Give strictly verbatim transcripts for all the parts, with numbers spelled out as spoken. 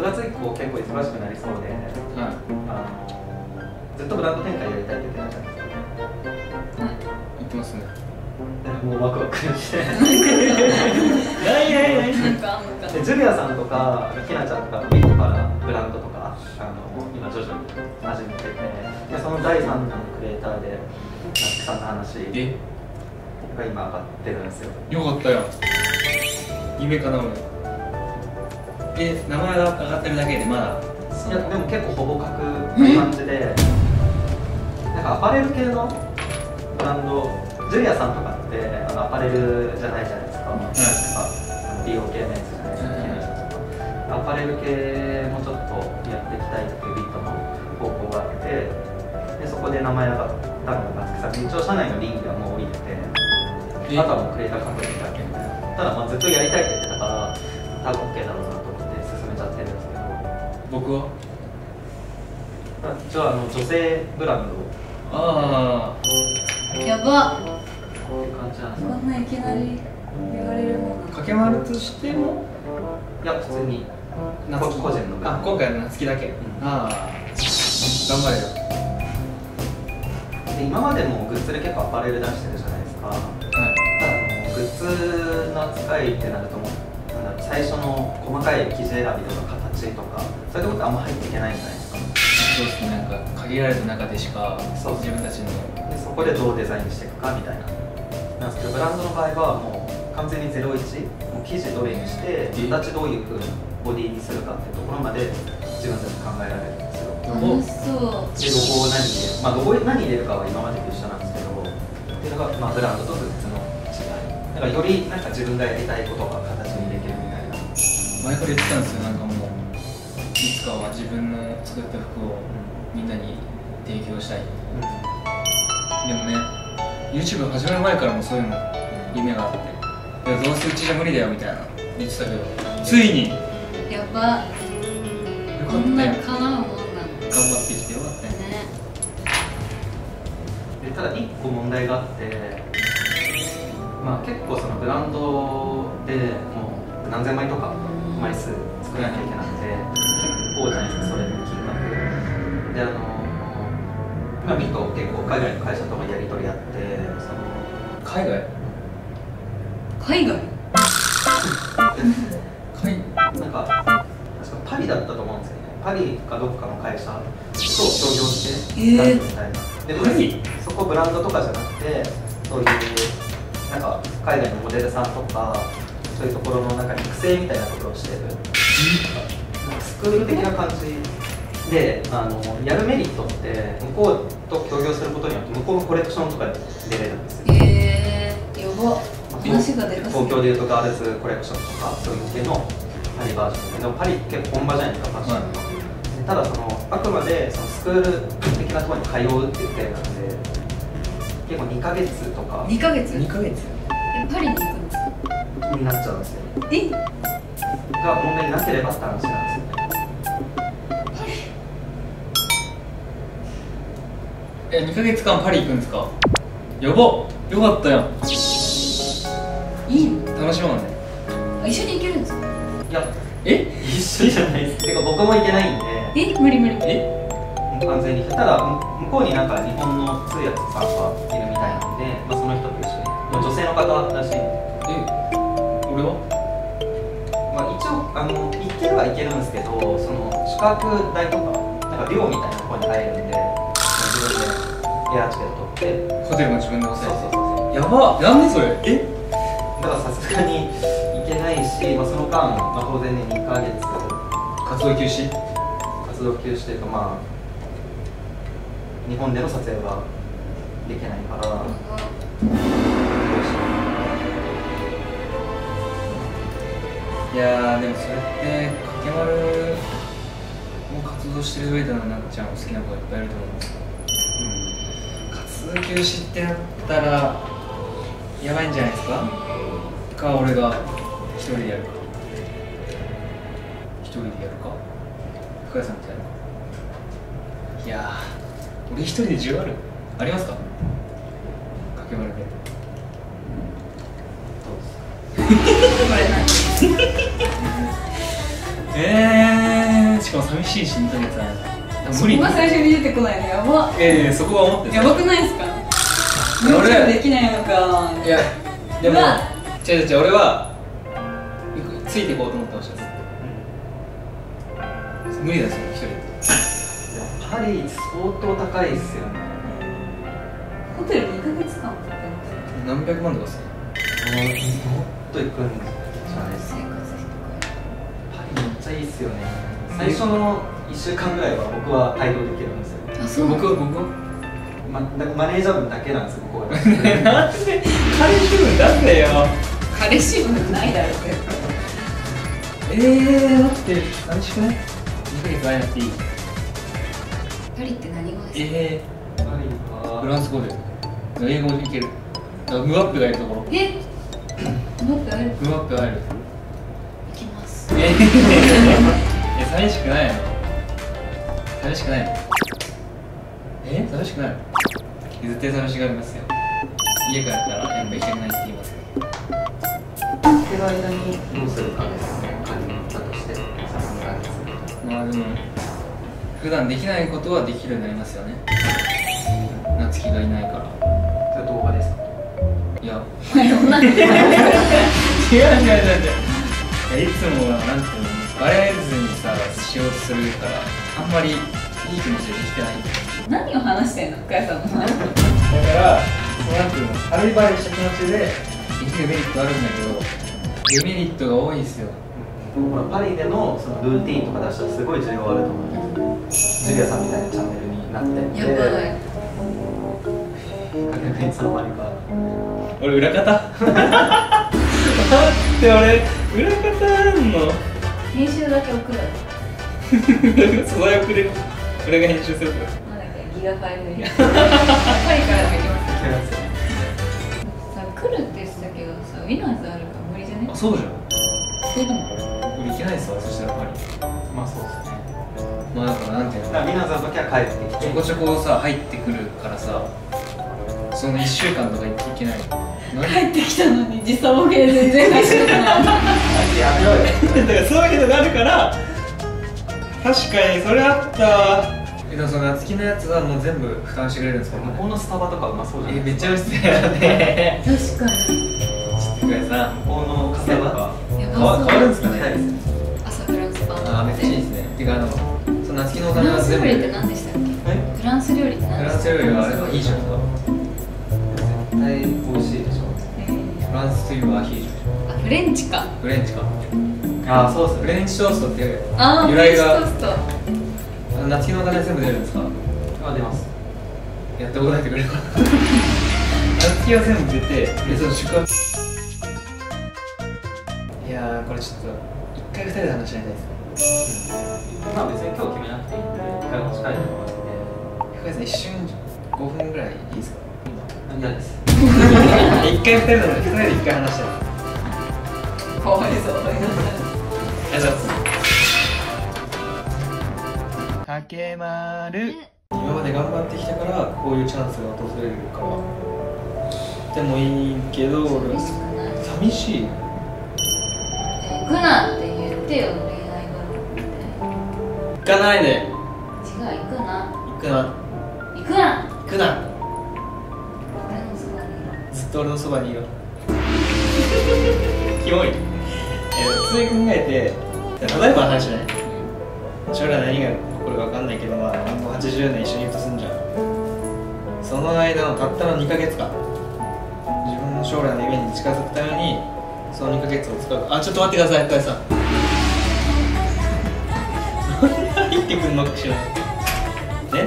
くがつ以降結構忙しくなりそうで、うん、あのずっとブランド展開やりたいって言ってました。言ってますね。もうワクワクしてないないない。ジュリアさんとかひなちゃんとかウィットからブランドとかあの今徐々に始めてて、でそのだいさん弾のクリエイターで夏木さんの話が今上がってるんですよ。よかったよ、夢かなう。え、名前が上がってるだけでまだいやでも結構ほぼ確な感じで、なんかアパレル系のブランド、ジュリアさんとかってあのアパレルじゃないじゃないですか、美容系のやつじゃないですか、うん、アパレル系もちょっとやっていきたいっていうビットの方向があって、でそこで名前が上がったのが夏木さん、一応社内の倫理はもう降りてて、あとはもうクレーター確認だけみたいな。ただまあずっとやりたいって言ってたから多分 OK だろうなと思って進めちゃってるんですけど、僕は一応あの女性ブランドをああやばこういう感じなんですか。こんないきなり言われるもん。駆け回るとしてもいや普通に夏木個人のあ今回の夏木だけ、うん、ああ頑張れよ。で今までもグッズで結構アパレル出してるじゃないですか、はい、グッズの扱いってなるともう最初の細かい生地選びとか形とかそういうことあんま入っていけないじゃないですか。そうですね、なんか限られた中でしかそう自分たちのでそこでどうデザインしていくかみたいな。なんですけどブランドの場合はもう完全にゼロイチ、もう生地どれにして形どういう風にボディにするかっていうところまで自分たち考えられるんですよ。楽しそうでロゴを何入れる、まあ、ロゴ何入れるかは今までと一緒なんですけどっていうのが、まあ、ブランドとグッズの違いだからよりなんか自分がやりたいことが形にできるみたいな。前から言ってたんですよ、なんかもういつかは自分の作った服をみんなに提供したい、うん、でもね YouTube 始める前からもそういうの夢があって、うん、どうせうちじゃ無理だよみたいな言ってたけど、うん、ついにやばこんな叶うもんなんだ。頑張ってきてよかったね。でただいっこ問題があって、まあ、結構そのブランドでもう何千枚とか枚数作らなきゃいけなくて、うんこうじゃないですか、それで金額で、あの今見ると結構海外の会社ともやり取りあって、その海外海外なんか確かパリだったと思うんですよね。パリかどっかの会社と協業してたんですみたいな、えー、でそこブランドとかじゃなくてそういうなんか海外のモデルさんとかそういうところの中に育成みたいなことをしてる、えースクール的な感じであのやるメリットって向こうと協業することによって向こうのコレクションとか出れるんですよ。えー、やば話が出ますね。東京でいうとガールズコレクションとかそういう系のパリバージョンでもパリって本場じゃないですか、ファッション。ただそのあくまでそのスクール的なところに通うっていう系なんで結構にかげつとかにかげつにかげつパリに行くんですかになっちゃうんですよ。えが問題になければって話なんですよ。え、にかげつかんパリ行くんですか。やば、よかったやん。いいの楽しもうね。あ、一緒に行けるんですか。いや、え一緒じゃないです。てか僕も行けないんで。え無理無理。え完全に。ただ向こうになんか日本の通訳さんがいるみたいなんで、まあ、その人と一緒に。まあ、女性の方らしいんで。え俺はまあ一応あの行けるは行けるんですけど、その宿泊代とか、なんか寮みたいなところに入るんで。エアチケット取ってホテルも自分で押さえて、やばっなんでそれ。えだからさすがに行けないし、まあ、その間、まあ、当然ねにかげつ活動休止活動休止というか、まあ日本での撮影はできないからどうしよう。いやーでもそれってかけまるも活動してる上でのなっちゃんも好きな子がいっぱいいると思うんですよ。活動休止ってなったらやばいんじゃないですか。か俺が一人でやるか一人でやるか深谷さんみたいな。いやー俺一人でじゅうあるありますか。かけまるでどうですか。えーも寂しいし、にかげつは無理。今最初に出てこないのやば。ええ、そこは思って。やばくないですか？俺もできないのか。いや、でも、違う違う、俺はついていこうと思ってました。無理だし、一人。やっぱり相当高いですよね。ホテルにかげつかん。何百万とかする。もっと行くんじゃないですか。いいっすよね。最初のいっしゅうかんぐらいは僕は対応できるんですよ。あ、そう。僕は僕は。ま、マネージャー分だけなんですよ。ここは。なんで彼氏分なんだよ。彼氏分ないだろうって。ええ、待って、寂しくない？にかげつ会えなくていい。パリって何語ですか？ええ、パリはフランス語で。英語でいける。だからムワップがいるところ。え？ムワップ会える？ムワップ会える。ええ、寂しくないの？寂しくないの？え、寂しくないの？絶対寂しがりますよ。家からったらやっぱ行きたくないって言いますよ。行ってる間にどうするかですね。感じたとしてさすがです。まあでも普段できないことはできるようになりますよね。夏希がいないから。それ動画ですか？いや。違う違う違う違う。いつもはなんていうの、バレずにさ、仕事するからあんまりいい気持ちでできてないんだよ。何を話してんの、深谷さんの前だから、そうなんていうの、軽いバレした気持ちでできるメリットあるんだけど、デメリットが多いんですよ。僕はパリで の, そのルーティーンとか出したらすごい需要あると思うんですけど、ジュリアさんみたいなチャンネルになってて、やばいかけないつの間にか俺、裏方だって俺、裏方あるの編集だけ送るの素材送れる、俺が編集するから。なんだっけ、ギガファイルにパリからできますよ。さ、来るって言ってたけどさ、ウィナーズあるから無理じゃね？あ、そうじゃん。そうかも。僕行けないっすわ、そしたらパリ。まあそうっすね。まあだからなんていうの、ウィナーズの時は帰ってきてちょこちょこさ、入ってくるからさ、そのいっしゅうかんとか行けない。帰ってきたのに時差ボケで全然走ってない。やめろよ。だからそういうのがあるから、確かにそれあった。えとその夏希のやつはもう全部負担してくれるんですか？向こうのスタバとかうまそうじゃないですか？え、めっちゃ美味しそうやね。確かに。ちょっとさ、向こうのカフェとか変わるんですかね？朝フランスパン。あ、めっちゃいいですね。てかあのその夏希のお金は全部。フランス料理って何でしたっけ？え？フランス料理って何でしたっけ？フランス料理はあれはいいじゃんか。絶対美味しいでしょ。フランスといえばアヒージョ。あ、フレンチか。フレンチか。ああ、そうです。フレンチトーストって由来が。夏希のお金全部出るんですか？あ、出ます。やって答えてくれるか。夏希は全部出て、で、その宿泊。いやー、これちょっと一回二人で話し合いたいです。まあ別に今日決めなくていいんで、一回持ち帰ってもらって。深谷さん、一瞬五分ぐらいいいですか？嫌です。一回二人なので、二人で一回話してます。かわいそう。ありがとうございます。かけまる。今まで頑張ってきたから、こういうチャンスが訪れるから。でもいいけど、俺は寂しい。行くなって言ってよ、恋愛が。行かないで。違う、行くな。行くな。行くな。行くな。ずっと俺のそばにいろ。キモい。普通に考えて、例えばの話じゃない。将来何が起こるか分かんないけど、まあはちじゅうねん一緒にいるとすんじゃん。その間のたったのにかげつかん、自分の将来の夢に近づくためにそのにかげつを使う。あ、ちょっと待ってください、深谷さん。そんな入ってくんのかしら。ね、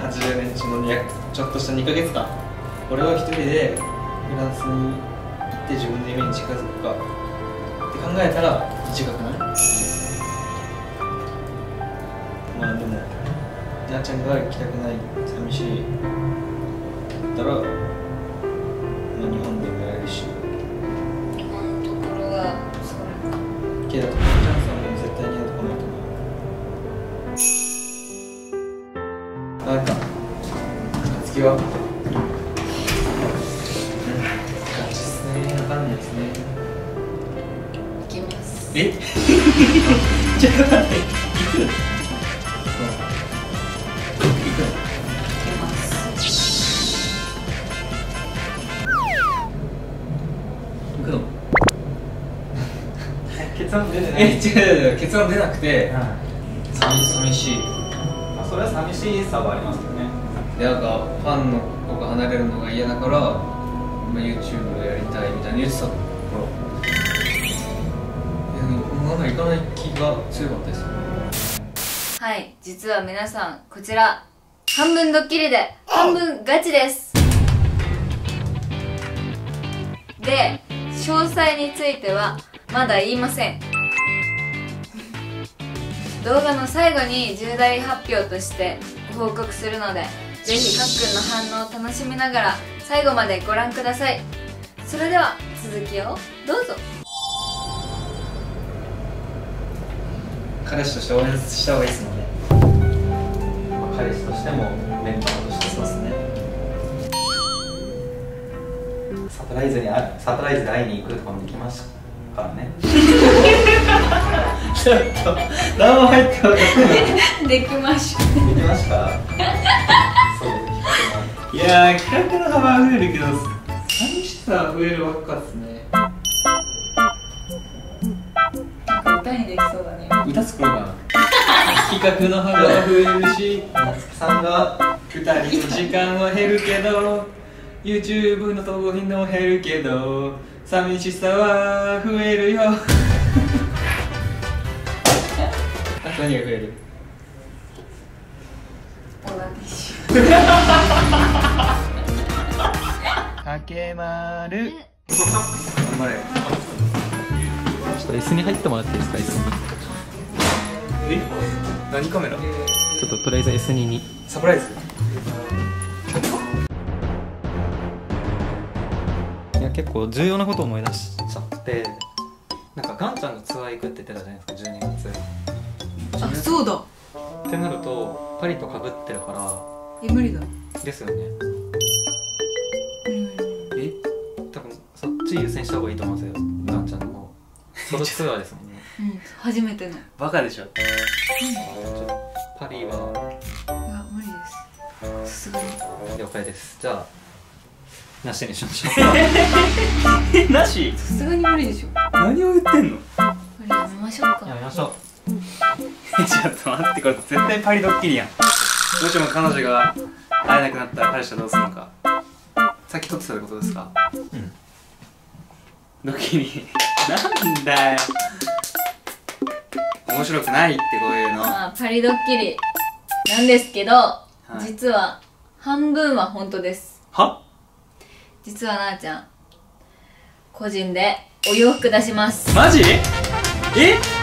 はちじゅうねん中のちょっとしたにかげつかん、俺は一人でフランスに行って自分の夢に近づくかって考えたら短くない？まあでもなあちゃんが行きたくない、寂しいだったら、まあ、日本でもやれるし、今のところはそうだけど、チャンスはもう絶対にやってこないと思う。なんか夏希はえ？ちょっと待って、行く？結論出てない。え、違う違う、結論出なくて、うん、寂寂しい。まあそれは寂しいさはありますよね。でなんかファンの子が離れるのが嫌だから、まあ、YouTube をやりたいみたいに言ってたところ、なんか行かない気が強かったですよね。はい、実は皆さんこちら半分ドッキリで半分ガチです。で、詳細についてはまだ言いません。動画の最後に重大発表としてご報告するので、ぜひかっくんの反応を楽しみながら最後までご覧ください。それでは続きをどうぞ。彼氏として応援した方がいいですもんね。彼氏としてもメンバーとして、そうですね。サプライズにあサプライズで会いに行くとかもできましたからね。ちょっと何も入ってなかった。できました。できました。そう、いやー企画の幅は増えるけど、寂しさは増えるばっかですね。歌にできそうだね。歌作ろうかな。企画の幅が増えるし、夏希さんがふたりの時間は減るけど、YouTube の投稿頻度も減るけど、寂しさは増えるよ。あと何が増える？オナニッシュ。かけまーる。頑張れ。ちょっと椅子に入ってもらっていいですか？椅子に。え？何カメラ？ちょっととりあえず エスツー に。サプライズ。結構重要なことを思い出しちゃって、なんかガンちゃんのツアー行くって言ってたじゃないですか、じゅうにがつ。あ、そうだってなるとパリとかぶってるから、え、無理だですよね。え、多分そっち優先した方がいいと思うんですよ、ガンちゃんの方。ソロツアーですもんね。うん、初めてのバカでしょ。パリは、いや、無理です、すごい。了解です。じゃあなしにしましょう。なし？さすがに無理でしょ。何を言ってんの？これやめましょうか。やめましょう。ちょっと待って、これ絶対パリドッキリやん。もしも彼女が会えなくなったら彼氏はどうするのか。さっき撮ってたってことですか？うん。ドッキリ。なんだよ。面白くないってこういうの。まあパリドッキリなんですけど、はい、実は半分は本当です。は？実はなあちゃん個人でお洋服出します。マジ？え、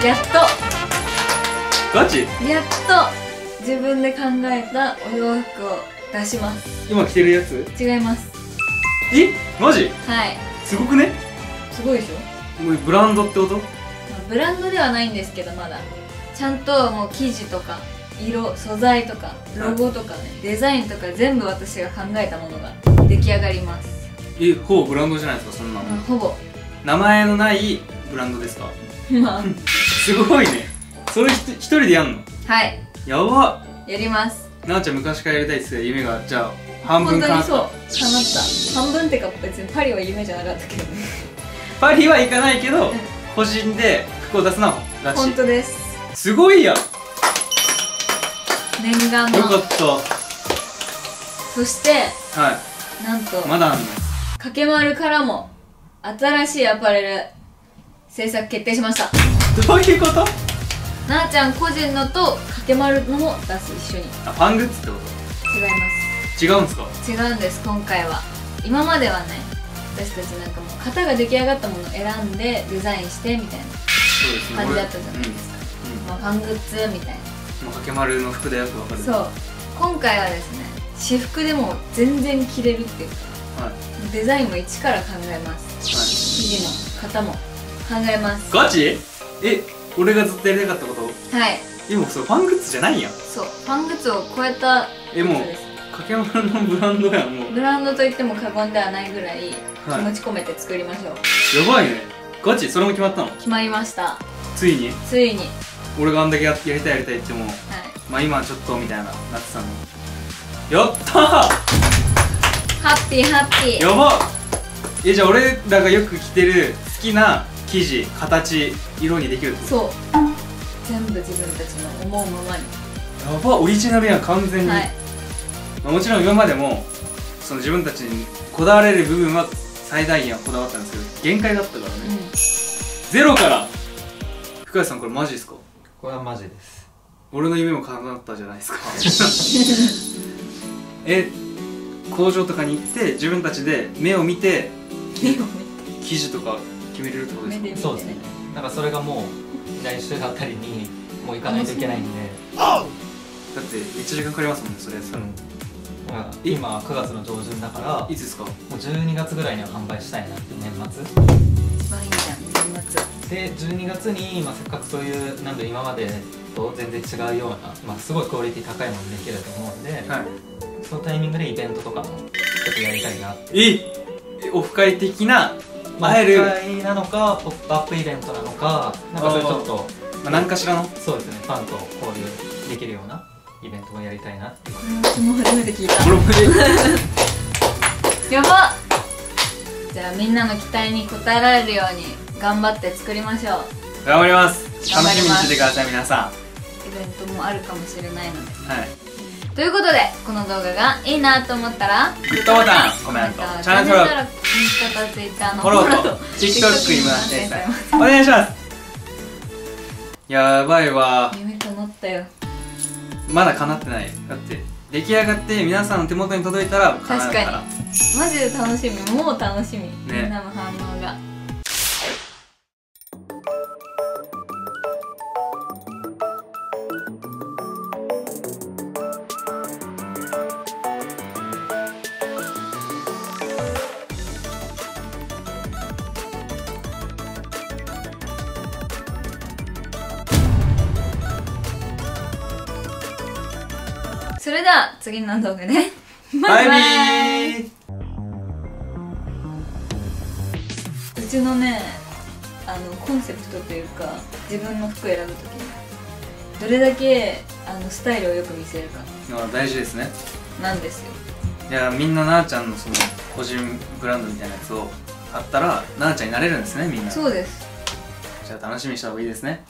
やっとガチ？やっと自分で考えたお洋服を出します。今着てるやつ？違います。え、マジ？はい。すごくね？すごいでしょ。もうブランドってこと？ブランドではないんですけど、まだちゃんともう生地とか色、素材とかロゴとかね、デザインとか全部私が考えたものが出来上がります。え、ほぼブランドじゃないですか、そんなの。ほぼ名前のないブランドですか？まあすごいね、それ一人でやんの？はい。やばっ。やります。なあちゃん昔からやりたいっすよ、夢が。じゃあ半分かなった。そう、かなった。半分ってか別にパリは夢じゃなかったけど、パリは行かないけど個人で服を出すのらしい。本当です。すごいやん、念願の。よかった。そして、はい、なんとまだあんのかけまるからも新しいアパレル制作決定しました。どういうこと？なあちゃん個人のとかけまるのも出す、一緒に。あ、ファングッズってこと？違います。違うんですか？違うんです。今回は、今まではね、私たちなんかもう型が出来上がったものを選んでデザインしてみたいな感じだったじゃないですか。まあファングッズみたいな。かけまるの服でよくわかる。そう、今回はですね、私服でも全然着れるっていうか、はい、デザインも一から考えます。生地の型も考えます。ガチ？え、俺がずっとやりたかったこと？はい。でもそれファングッズじゃないやん。そう、ファングッズを超えたグッズです。かけまるのブランドやん、もう。ブランドと言っても過言ではないぐらい持ち込めて作りましょう。やばいね。ガチ？それも決まったの？決まりました。ついに？ついに。俺があんだけやりたいやりたいっても、はい、まあ今ちょっとみたいななってたの。やったー。ハッピーハッピー。やばっ。え、じゃあ俺らがよく着てる好きな生地、形、色にできるってこと。そう、全部自分たちの思うままに。やば、オリジナルやん完全に、はい。まあ、もちろん今までもその自分たちにこだわれる部分は最大限はこだわったんですけど、限界があったからね、うん、ゼロから。深谷さん、これマジですか？これはマジです。俺の夢も叶ったじゃないですか。え、工場とかに行って自分たちで目を見て生地とか決めれるってことですか？そうですね。なんかそれがもう来週あたりにもう行かないといけないんで。だっていちじかんかかりますもんね、それ。うん、今くがつの上旬だから。いつですか？もうじゅうにがつぐらいには販売したいなって。年末。まあいいじゃん、年末。でじゅうにがつに今せっかくそういうなんで今までと全然違うような、まあすごいクオリティ高いものできると思うんで、はい、そのタイミングでイベントとかもちょっとやりたいなって。え？オフ会的な、まあ、会えるオフ会なのかポップアップイベントなのか、なんかそれちょっと何かしらの、そうですね、ファンと交流できるようなイベントもやりたいなって。これも初めて聞いた。やばっ。じゃあみんなの期待に応えられるように頑張って作りましょう。頑張ります。楽しみにしててください皆さん。イベントもあるかもしれないので、はい。ということで、この動画がいいなと思ったらグッドボタン、コメント、チャンネル登録、インスタとツイッターのフォローと TikTok にもなっていただきます。お願いします。やばいわ、夢叶ったよ。まだ叶ってない。だって出来上がって皆さんの手元に届いたら叶うから。確かにマジで楽しみ、もう楽しみ、ね、みんなの反応が。それでは次の動画で、ね、バイバイ。うちのね、あのコンセプトというか、自分の服を選ぶときにどれだけあのスタイルをよく見せるか、あ、大事ですね。なんですよ。いや、みんななあちゃんのその個人ブランドみたいなやつを買ったらなあちゃんになれるんですね、みんな。そうです。じゃあ楽しみにした方がいいですね。